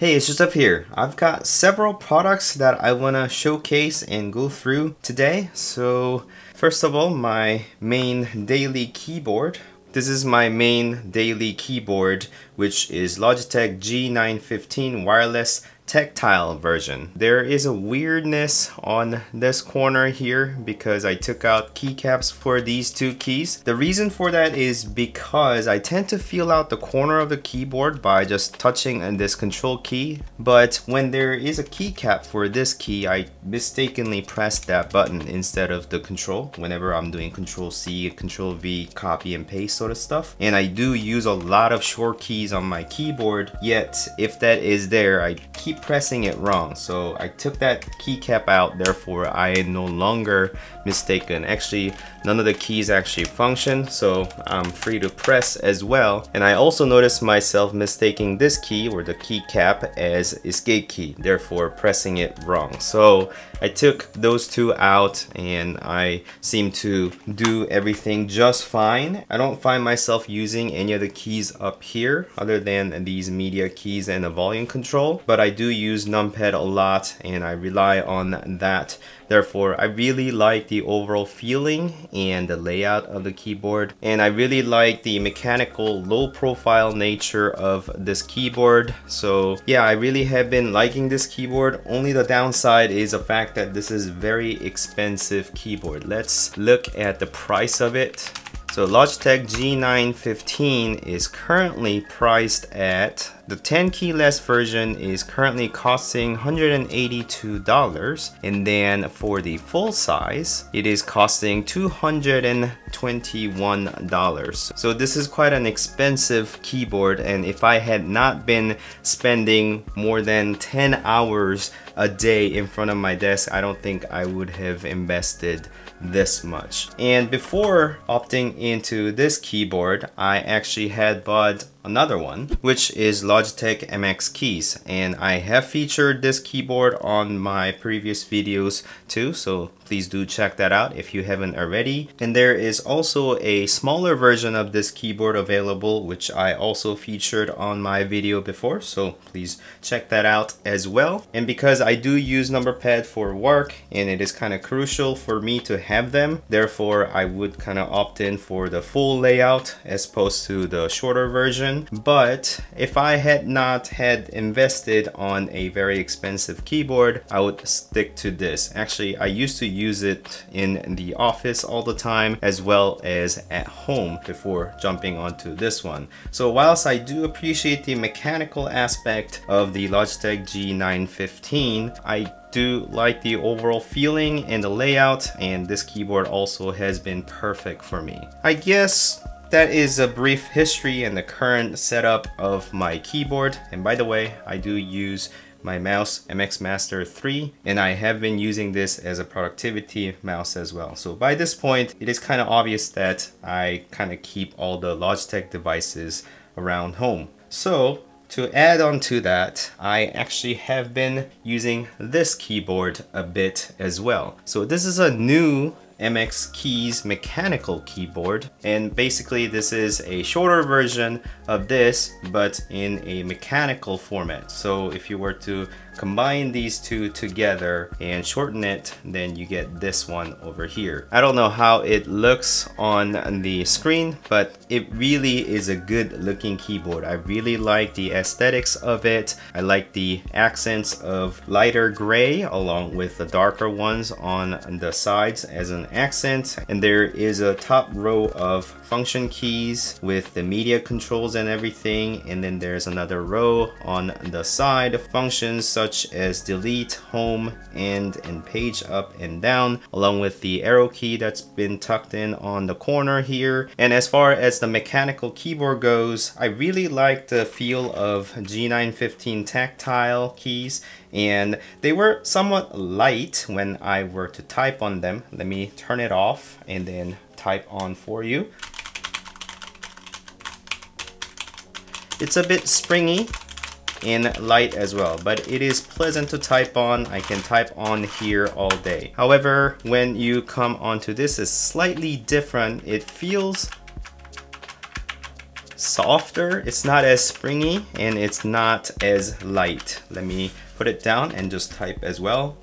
Hey, it's just up here. I've got several products that I want to showcase and go through today. So first of all, my main daily keyboard. This is my main daily keyboard, which is Logitech G915 wireless tactile version. There is a weirdness on this corner here because I took out keycaps for these two keys. The reason for that is because I tend to feel out the corner of the keyboard by just touching on this control key, but when there is a keycap for this key, I mistakenly pressed that button instead of the control whenever I'm doing control C, control V, copy and paste sort of stuff. And I do use a lot of short keys on my keyboard, yet if that is there, I keep pressing it wrong. So I took that keycap out, therefore I am no longer mistaken. Actually, none of the keys actually function, so I'm free to press as well. And I also noticed myself mistaking this key or the keycap as escape key, therefore pressing it wrong. So I took those two out and I seem to do everything just fine. I don't find myself using any of the keys up here other than these media keys and the volume control, but I do use numpad a lot and I rely on that. Therefore, I really like the overall feeling and the layout of the keyboard, and I really like the mechanical low profile nature of this keyboard. So yeah, I really have been liking this keyboard. Only the downside is the fact that this is a very expensive keyboard. Let's look at the price of it. So Logitech G915 is currently priced at, the 10 keyless version is currently costing $182, and then for the full size it is costing $221. So this is quite an expensive keyboard, and if I had not been spending more than 10 hours a day in front of my desk, I don't think I would have invested this much. And before opting into this keyboard, I actually had bought another one, which is Logitech MX Keys, and I have featured this keyboard on my previous videos too, so please do check that out if you haven't already. And there is also a smaller version of this keyboard available, which I also featured on my video before, so please check that out as well. And because I do use number pad for work and it is kind of crucial for me to have them, therefore I would kind of opt in for the full layout as opposed to the shorter version. But if I had not had invested on a very expensive keyboard, I would stick to this. Actually, I used to use it in the office all the time as well as at home before jumping onto this one. So whilst I do appreciate the mechanical aspect of the Logitech G915, I do like the overall feeling and the layout, and this keyboard also has been perfect for me. I guess that is a brief history and the current setup of my keyboard. And by the way, I do use my mouse, MX Master 3, and I have been using this as a productivity mouse as well. So by this point, it is kind of obvious that I kind of keep all the Logitech devices around home. So to add on to that, I actually have been using this keyboard a bit as well. So this is a new MX Keys Mechanical keyboard, and basically this is a shorter version of this but in a mechanical format. So if you were to combine these two together and shorten it, then you get this one over here. I don't know how it looks on the screen, but it really is a good looking keyboard. I really like the aesthetics of it. I like the accents of lighter gray along with the darker ones on the sides as an accent, and there is a top row of function keys with the media controls and everything, and then there's another row on the side of functions such as delete, home, end, and page up and down, along with the arrow key that's been tucked in on the corner here. And as far as the mechanical keyboard goes, I really like the feel of G915 tactile keys, and they were somewhat light when I were to type on them. Let me turn it off and then type on for you. It's a bit springy in light as well, but it is pleasant to type on. I can type on here all day. However, when you come onto this, it's slightly different. It feels softer, it's not as springy, and it's not as light. Let me put it down and just type as well.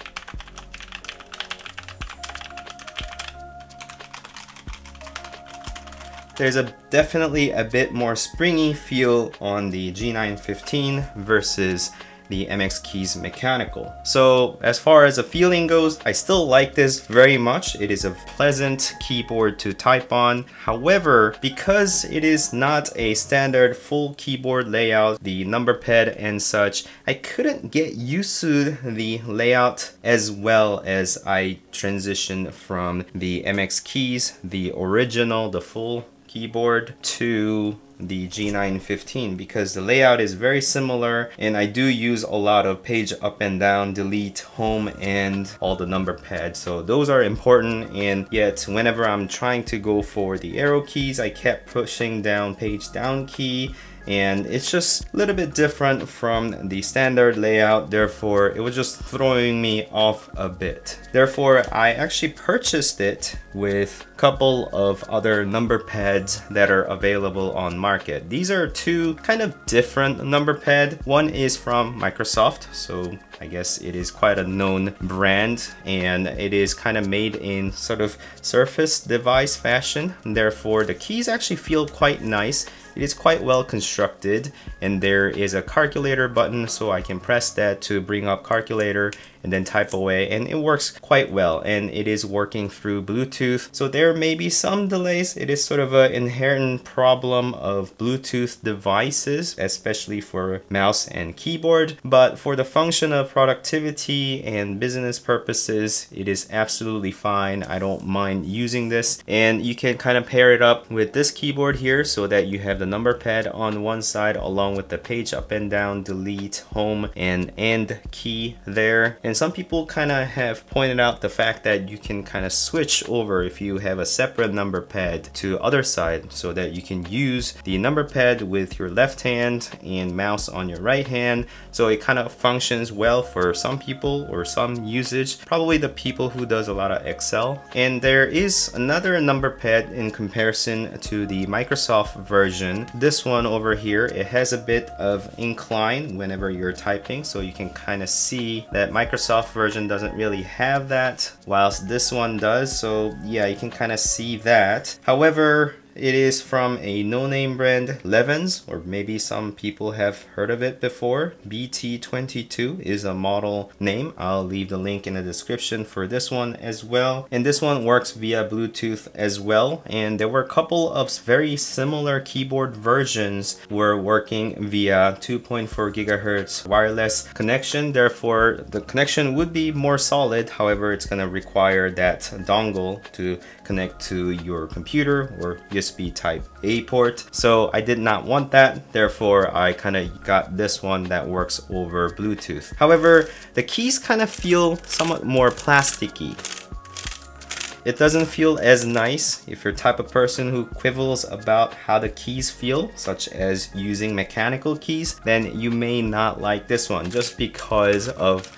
There's definitely a bit more springy feel on the G915 versus the MX Keys Mechanical. So as far as the feeling goes, I still like this very much. It is a pleasant keyboard to type on. However, because it is not a standard full keyboard layout, the number pad and such, I couldn't get used to the layout as well as I transitioned from the MX Keys, the original, the full keyboard, to the G915, because the layout is very similar and I do use a lot of page up and down, delete, home, and all the number pads. So those are important, and yet whenever I'm trying to go for the arrow keys, I kept pushing down page down key, and it's just a little bit different from the standard layout. Therefore, it was just throwing me off a bit. Therefore, I actually purchased it with a couple of other number pads that are available on market. These are two kind of different number pad. One is from Microsoft, so I guess it is quite a known brand, and it is kind of made in sort of surface device fashion. Therefore, the keys actually feel quite nice. It is quite well constructed, and there is a calculator button, so I can press that to bring up calculator and then type away, and it works quite well, and it is working through Bluetooth. So there may be some delays. It is sort of an inherent problem of Bluetooth devices, especially for mouse and keyboard, but for the function of productivity and business purposes, it is absolutely fine. I don't mind using this, and you can kind of pair it up with this keyboard here so that you have the number pad on one side along with the page up and down, delete, home, and end key there. And some people kind of have pointed out the fact that you can kind of switch over if you have a separate number pad to other side, so that you can use the number pad with your left hand and mouse on your right hand. So it kind of functions well for some people or some usage, probably the people who does a lot of Excel. And there is another number pad in comparison to the Microsoft version. This one over here, it has a bit of incline whenever you're typing, so you can kind of see that Microsoft version doesn't really have that, whilst this one does. So yeah, you can kind of see that. However, it is from a no-name brand, Levens, or maybe some people have heard of it before. BT22 is a model name. I'll leave the link in the description for this one as well. And this one works via Bluetooth as well. And there were a couple of very similar keyboard versions were working via 2.4 gigahertz wireless connection. Therefore, the connection would be more solid. However, it's going to require that dongle to connect to your computer or USB type A port. So I did not want that. Therefore, I kind of got this one that works over Bluetooth. However, the keys kind of feel somewhat more plasticky. It doesn't feel as nice. If you're the type of person who quibbles about how the keys feel, such as using mechanical keys, then you may not like this one just because of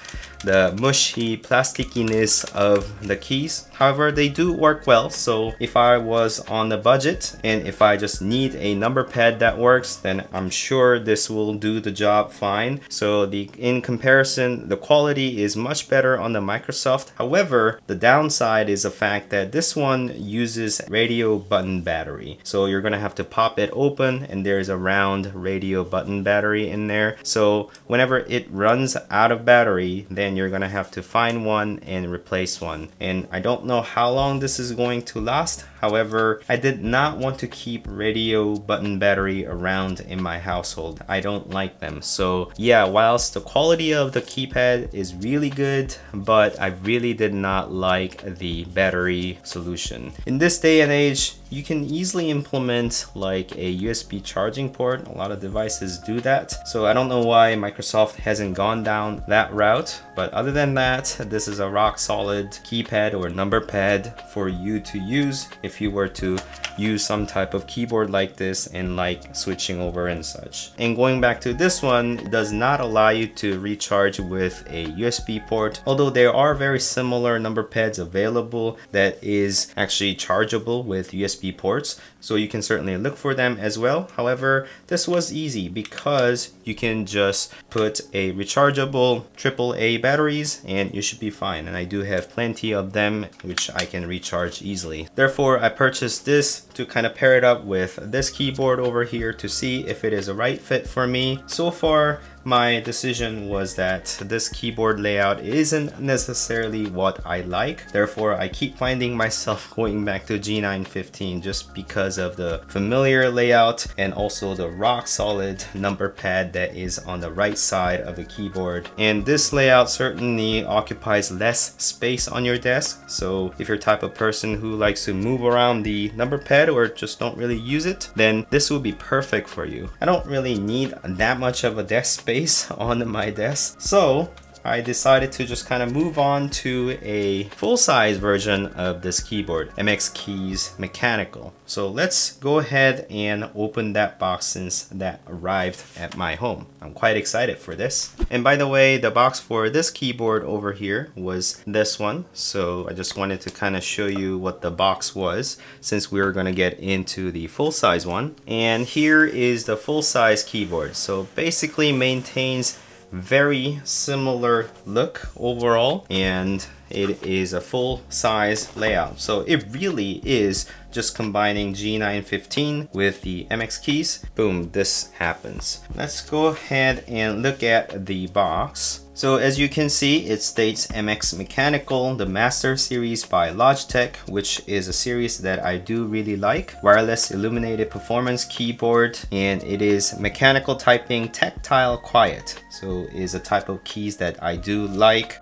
the mushy plasticiness of the keys. However, they do work well. So if I was on a budget and if I just need a number pad that works, then I'm sure this will do the job fine. So in comparison, the quality is much better on the Microsoft. However, the downside is the fact that this one uses radio button battery. So you're gonna have to pop it open, and there's a round radio button battery in there. So whenever it runs out of battery, then you're gonna have to find one and replace one. And I don't know how long this is going to last. However, I did not want to keep radio button battery around in my household. I don't like them. So yeah, whilst the quality of the keypad is really good, but I really did not like the battery solution. In this day and age, you can easily implement like a USB charging port. A lot of devices do that. So I don't know why Microsoft hasn't gone down that route. But other than that, this is a rock solid keypad or number pad for you to use if you were to use some type of keyboard like this and like switching over and such. And going back to this one, it does not allow you to recharge with a USB port, although there are very similar number pads available that is actually chargeable with USB USB ports, so you can certainly look for them as well. However, this was easy because you can just put a rechargeable AAA batteries and you should be fine. And I do have plenty of them which I can recharge easily. Therefore, I purchased this to kind of pair it up with this keyboard over here to see if it is a right fit for me. So far, my decision was that this keyboard layout isn't necessarily what I like. Therefore, I keep finding myself going back to G915 just because of the familiar layout and also the rock solid number pad that is on the right side of the keyboard. And this layout certainly occupies less space on your desk. So if you're the type of person who likes to move around the number pad or just don't really use it, then this will be perfect for you. I don't really need that much of a desk space on my desk, so I decided to just kind of move on to a full-size version of this keyboard, MX Keys Mechanical. So let's go ahead and open that box since that arrived at my home. I'm quite excited for this. And by the way, the box for this keyboard over here was this one. So I just wanted to kind of show you what the box was since we were going to get into the full-size one. And here is the full-size keyboard. So basically maintains very similar look overall, and it is a full size layout. So it really is just combining G915 with the MX Keys. Boom, this happens. Let's go ahead and look at the box. So as you can see, it states MX Mechanical, the Master Series by Logitech, which is a series that I do really like. Wireless illuminated performance keyboard, and it is mechanical typing, tactile quiet. So is a type of keys that I do like.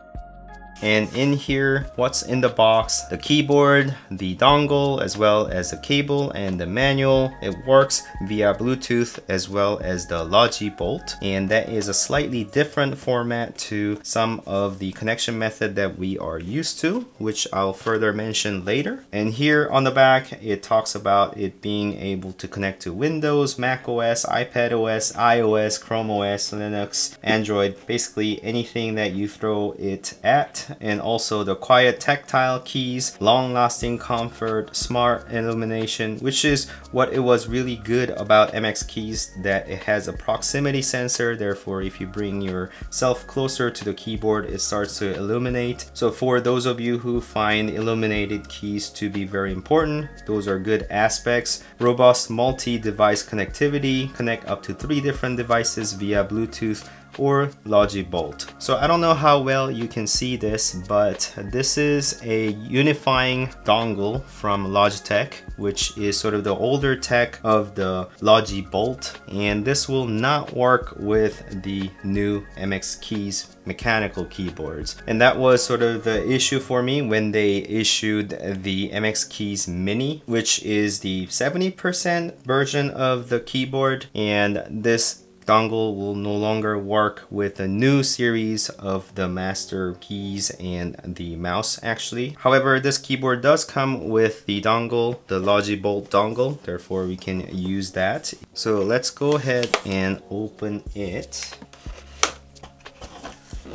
And in here, what's in the box, the keyboard, the dongle, as well as the cable and the manual. It works via Bluetooth as well as the Logi Bolt. And that is a slightly different format to some of the connection method that we are used to, which I'll further mention later. And here on the back, it talks about it being able to connect to Windows, Mac OS, iPad OS, iOS, Chrome OS, Linux, Android, basically anything that you throw it at. And also the quiet tactile keys, long-lasting comfort, smart illumination, which is what it was really good about MX Keys, that it has a proximity sensor. Therefore, if you bring yourself closer to the keyboard, it starts to illuminate. So for those of you who find illuminated keys to be very important, those are good aspects. Robust multi-device connectivity, connect up to 3 different devices via Bluetooth or Logi Bolt. So I don't know how well you can see this, but this is a unifying dongle from Logitech, which is sort of the older tech of the Logi Bolt, and this will not work with the new MX Keys Mechanical keyboards. And that was sort of the issue for me when they issued the MX Keys Mini, which is the 70% version of the keyboard, and this dongle will no longer work with the new series of the master keys and the mouse actually. However, this keyboard does come with the dongle, the Logi Bolt dongle, therefore we can use that. So let's go ahead and open it.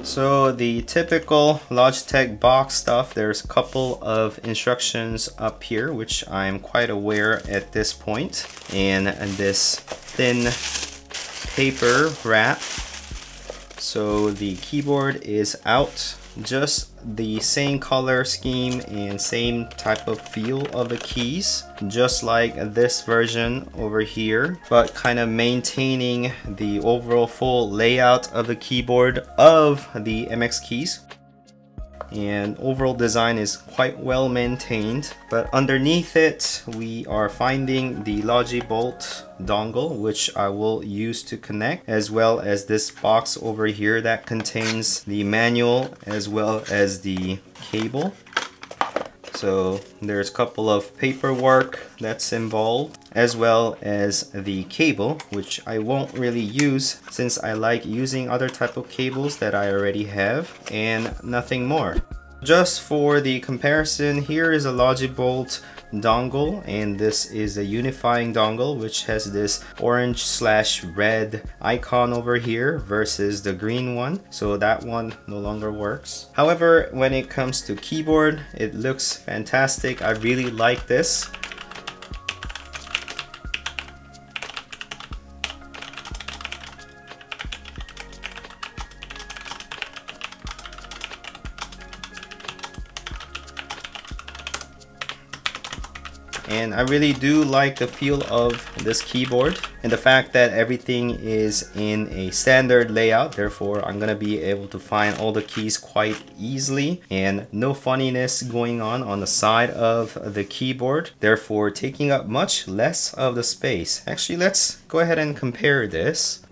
So the typical Logitech box stuff, there's a couple of instructions up here, which I'm quite aware at this point, and this thin paper wrap. So the keyboard is out, just the same color scheme and same type of feel of the keys, just like this version over here, but kind of maintaining the overall full layout of the keyboard of the MX Keys. And overall design is quite well maintained, but underneath it we are finding the Logi Bolt dongle, which I will use to connect, as well as this box over here that contains the manual as well as the cable. So there's a couple of paperwork that's involved, as well as the cable, which I won't really use since I like using other type of cables that I already have, and nothing more. Just for the comparison, here is a Logi Bolt dongle, and this is a unifying dongle, which has this orange / red icon over here versus the green one. So that one no longer works. However, when it comes to keyboard, it looks fantastic. I really like this. and I really do like the feel of this keyboard and the fact that everything is in a standard layout. Therefore, I'm gonna be able to find all the keys quite easily and no funniness going on the side of the keyboard, therefore taking up much less of the space. Actually, let's go ahead and compare this.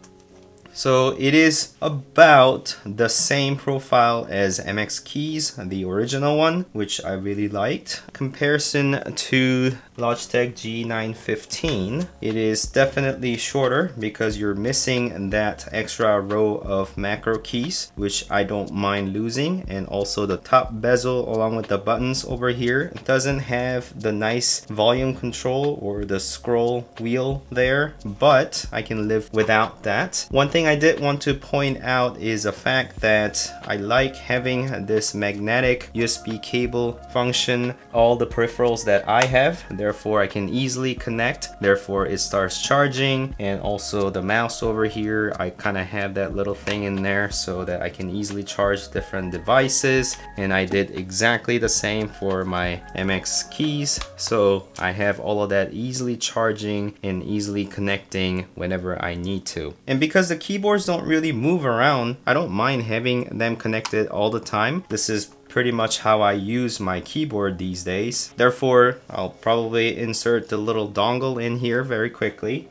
So it is about the same profile as MX Keys, the original one, which I really liked. Comparison to Logitech G915, it is definitely shorter because you're missing that extra row of macro keys, which I don't mind losing. And also the top bezel along with the buttons over here, it doesn't have the nice volume control or the scroll wheel there, but I can live without that. One thing I did want to point out is the fact that I like having this magnetic USB cable function, all the peripherals that I have, therefore I can easily connect, therefore it starts charging. And also the mouse over here, I kind of have that little thing in there so that I can easily charge different devices, and I did exactly the same for my MX Keys, so I have all of that easily charging and easily connecting whenever I need to. And because the keyboards don't really move around, I don't mind having them connected all the time. This is pretty much how I use my keyboard these days. Therefore, I'll probably insert the little dongle in here very quickly.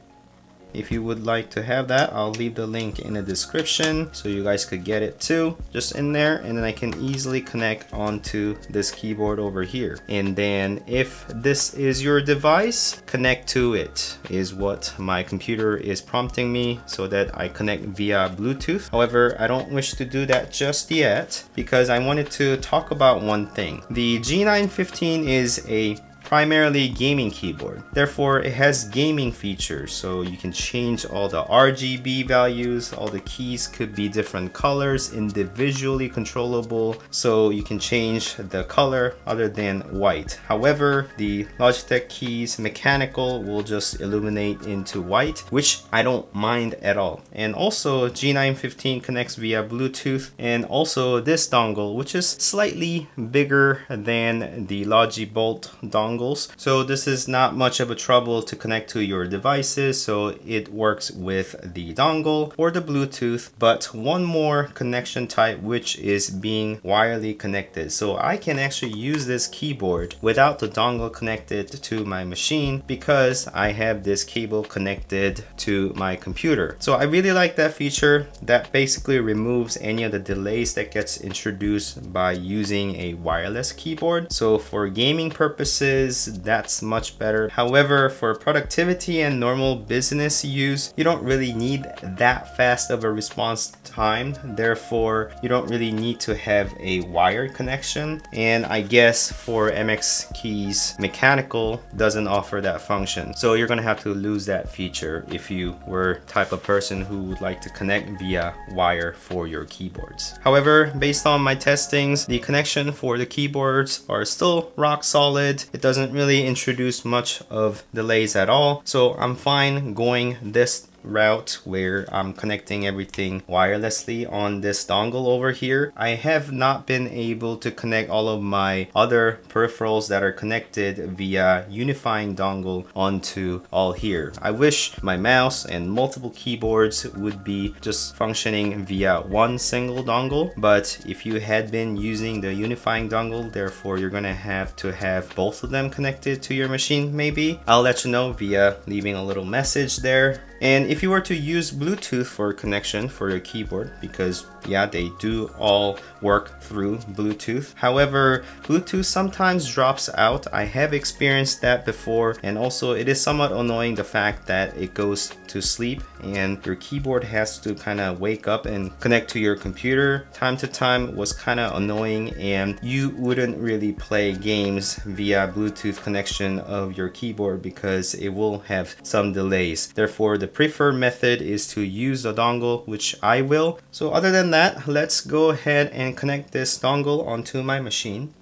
If you would like to have that, I'll leave the link in the description so you guys could get it too. Just in there, and then I can easily connect onto this keyboard over here. And then if this is your device, connect to it is what my computer is prompting me so that I connect via Bluetooth. However, I don't wish to do that just yet because I wanted to talk about one thing. The G915 is a primarily gaming keyboard, therefore it has gaming features, so you can change all the RGB values, all the keys could be different colors, individually controllable, so you can change the color other than white. However, the Logitech Keys Mechanical will just illuminate into white, which I don't mind at all. And also G915 connects via Bluetooth, and also this dongle, which is slightly bigger than the Logi Bolt dongle. So this is not much of a trouble to connect to your devices, so it works with the dongle or the Bluetooth, but one more connection type which is being wirelessly connected. So I can actually use this keyboard without the dongle connected to my machine because I have this cable connected to my computer. So I really like that feature. That basically removes any of the delays that gets introduced by using a wireless keyboard. So for gaming purposes, that's much better. However, for productivity and normal business use, you don't really need that fast of a response time. Therefore, you don't really need to have a wired connection. And I guess for MX Keys Mechanical doesn't offer that function. So you're gonna have to lose that feature if you were type of person who would like to connect via wire for your keyboards. However, based on my testings, the connection for the keyboards are still rock solid. It doesn't really introduce much of delays at all, so I'm fine going this route where I'm connecting everything wirelessly on this dongle over here. I have not been able to connect all of my other peripherals that are connected via unifying dongle onto all here. I wish my mouse and multiple keyboards would be just functioning via one single dongle, but if you had been using the unifying dongle, therefore you're gonna have to have both of them connected to your machine maybe. I'll let you know via leaving a little message there. And if you were to use Bluetooth for connection for your keyboard, because yeah, they do all work through Bluetooth. However, Bluetooth sometimes drops out. I have experienced that before, and also it is somewhat annoying the fact that it goes to sleep and your keyboard has to kind of wake up and connect to your computer. Time to time was kind of annoying, and you wouldn't really play games via Bluetooth connection of your keyboard because it will have some delays. Therefore, the preferred method is to use the dongle, which I will. So other than that, let's go ahead and connect this dongle onto my machine.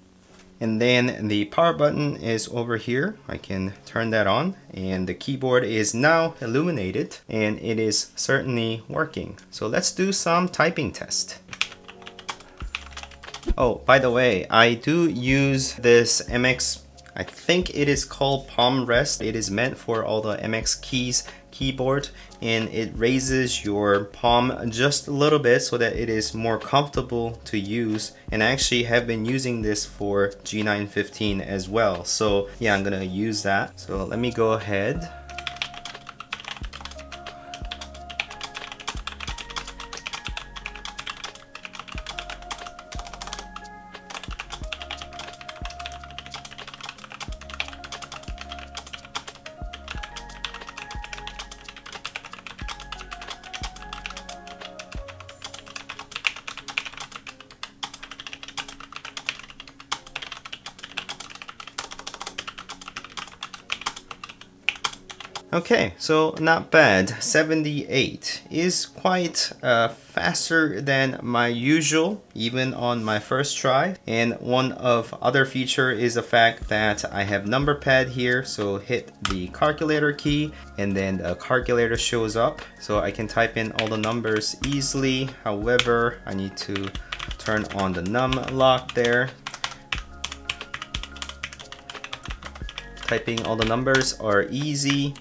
And then the power button is over here. I can turn that on, and the keyboard is now illuminated, and it is certainly working. So let's do some typing test. Oh, by the way, I do use this MX I think it is called palm rest. It is meant for all the MX Keys keyboard, and it raises your palm just a little bit so that it is more comfortable to use. And I actually have been using this for G915 as well. So yeah, I'm gonna use that. So let me go ahead. Okay, so not bad. 78 is quite faster than my usual, even on my first try. And one of other feature is the fact that I have number pad here. So hit the calculator key and then the calculator shows up. So I can type in all the numbers easily. However, I need to turn on the num lock there. Typing all the numbers are easy.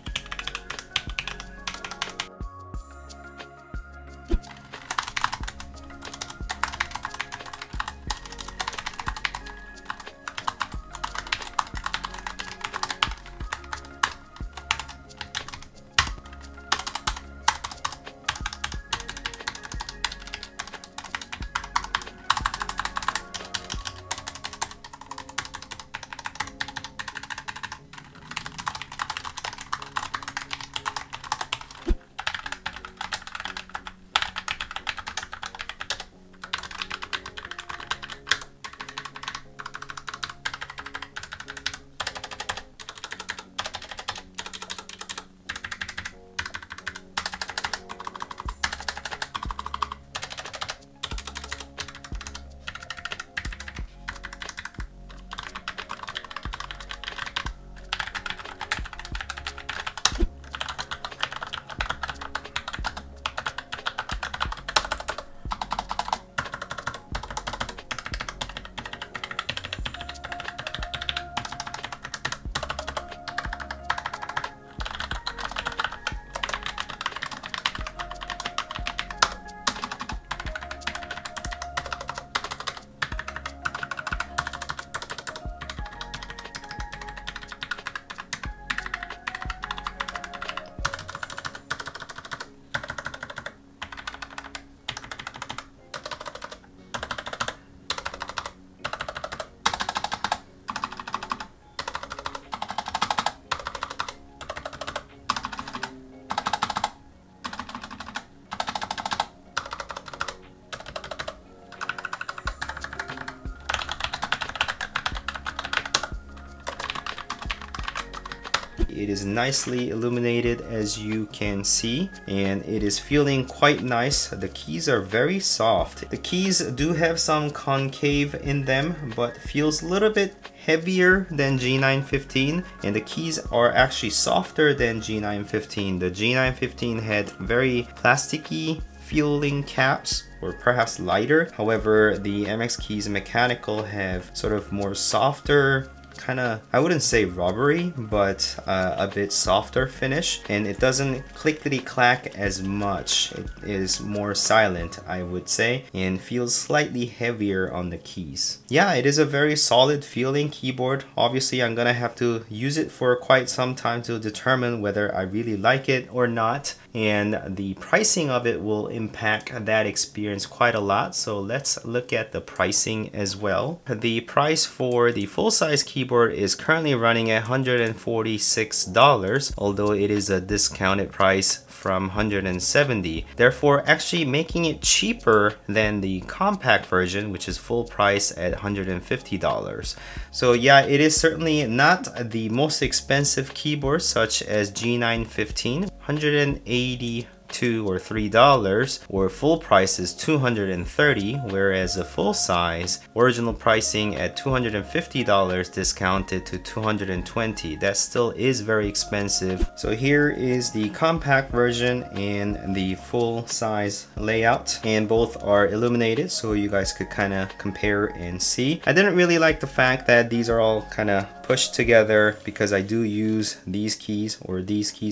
It is nicely illuminated, as you can see, and it is feeling quite nice. The keys are very soft. The keys do have some concave in them, but feels a little bit heavier than G915, and the keys are actually softer than G915. The G915 had very plasticky feeling caps, or perhaps lighter. However, the MX Keys Mechanical have sort of more softer, kind of, I wouldn't say rubbery, but a bit softer finish, and it doesn't clickety clack as much. It is more silent, I would say, and feels slightly heavier on the keys. Yeah, it is a very solid feeling keyboard. Obviously, I'm gonna have to use it for quite some time to determine whether I really like it or not, and the pricing of it will impact that experience quite a lot. So let's look at the pricing as well. The price for the full-size keyboard is currently running at $146, although it is a discounted price from $170, therefore actually making it cheaper than the compact version, which is full price at $150. So yeah, it is certainly not the most expensive keyboard, such as G915, $182 or $3, or full price is $230, whereas the full size original pricing at $250 discounted to $220. That still is very expensive. So here is the compact version and the full size layout, and both are illuminated so you guys could kind of compare and see. I didn't really like the fact that these are all kind of pushed together, because I do use these keys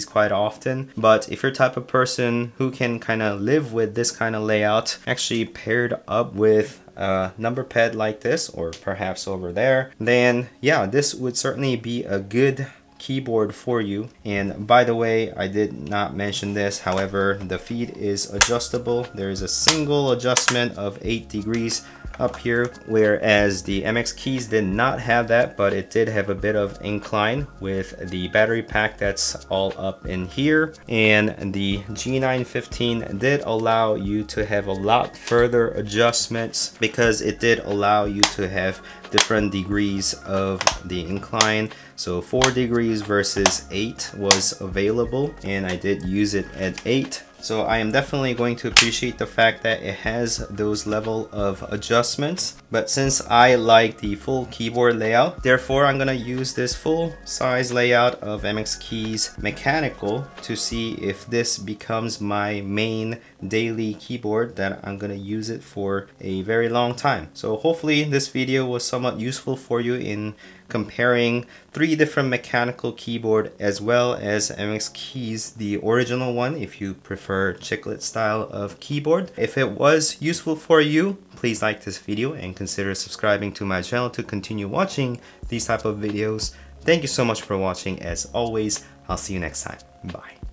quite often. But if you're the type of person who can kind of live with this kind of layout, actually paired up with a number pad like this, or perhaps over there, then yeah, this would certainly be a good keyboard for you. And by the way, I did not mention this, however, the feed is adjustable. There is a single adjustment of 8 degrees up here, whereas the MX Keys did not have that, but it did have a bit of incline with the battery pack that's all up in here. And the G915 did allow you to have a lot further adjustments, because it did allow you to have different degrees of the incline. So 4 degrees versus 8 was available, and I did use it at 8. So I am definitely going to appreciate the fact that it has those level of adjustments. But since I like the full keyboard layout, therefore I'm gonna use this full size layout of MX Keys Mechanical to see if this becomes my main daily keyboard that I'm gonna use it for a very long time. So hopefully this video was somewhat useful for you in comparing 3 different mechanical keyboard, as well as MX Keys, the original one, if you prefer chiclet style of keyboard. If it was useful for you, please like this video and consider subscribing to my channel to continue watching these type of videos. Thank you so much for watching. As always, I'll see you next time. Bye.